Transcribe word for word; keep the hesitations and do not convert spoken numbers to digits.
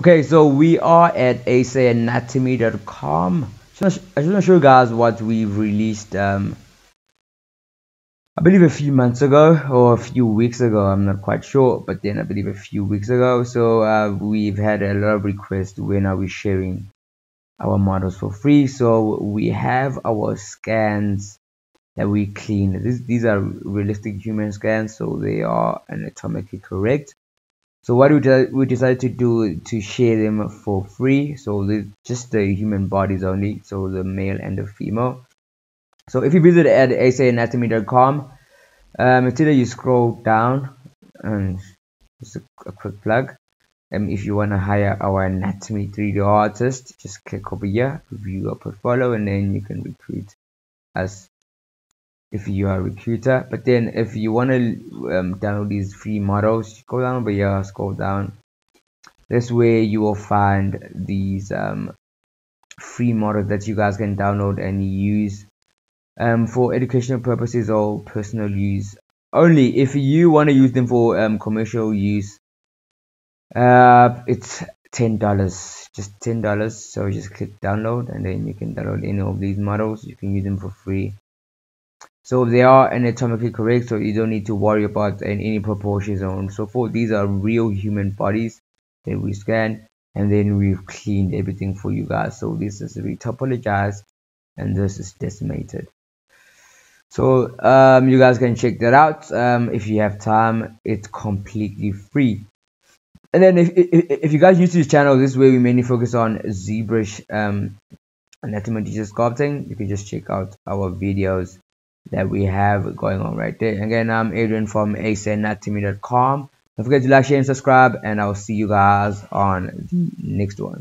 Okay, so we are at saanatomy dot com. So I just want to show you guys what we've released. Um, I believe a few months ago or a few weeks ago. I'm not quite sure, but then I believe a few weeks ago. So uh, we've had a lot of requests. When are we sharing our models for free? So we have our scans that we clean. This, these are realistic human scans, so they are anatomically correct. So what we, de we decided to do to share them for free. So this, just the human bodies only, so the male and the female. So if you visit at saanatomy dot com, um, it's either you scroll down, and just a, a quick plug. Um, if you want to hire our anatomy three D artist, just click over here, view our portfolio, and then you can recruit us if you are a recruiter. But then if you want to um, download these free models, go down over here, scroll down. This way you will find these um, free models that you guys can download and use um, for educational purposes or personal use only. If you want to use them for um, commercial use, uh, it's ten dollars, just ten dollars. So just click download, and then you can download any of these models. You can use them for free. So they are anatomically correct, so you don't need to worry about any proportions and so forth. These are real human bodies that we scan, and then we've cleaned everything for you guys. So this is retopologized, and this is decimated. So um, you guys can check that out um, if you have time. It's completely free. And then if, if, if you guys use this channel, this way we mainly focus on ZBrush um, anatomy teacher sculpting. You can just check out our videos that we have going on right there. Again, I'm Adrian from saanatomy dot com. Don't forget to like, share, and subscribe, and I'll see you guys on the next one.